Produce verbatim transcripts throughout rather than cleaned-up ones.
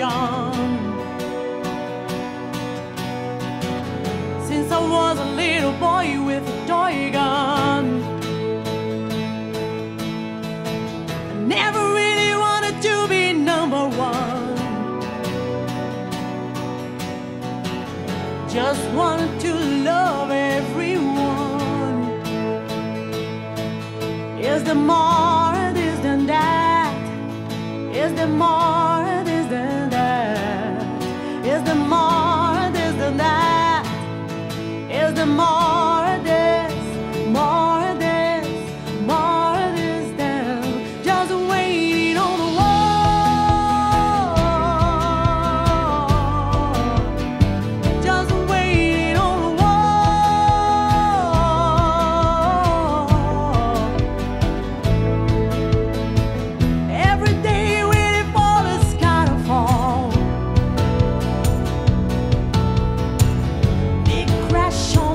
young. Since I was a little boy with a toy gun, I never really wanted to be number one. Just wanted to love everyone. Is there more of this than that? Is there more of this than that? Is there more of this than that? Is there more of this, more of this, more of this than just waiting on the wall? Just waiting on the wall. Every day waiting for the sky to fall. Big crash on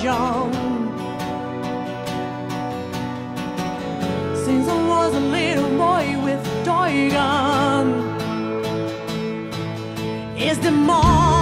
young. Since I was a little boy with a toy gun, is there more?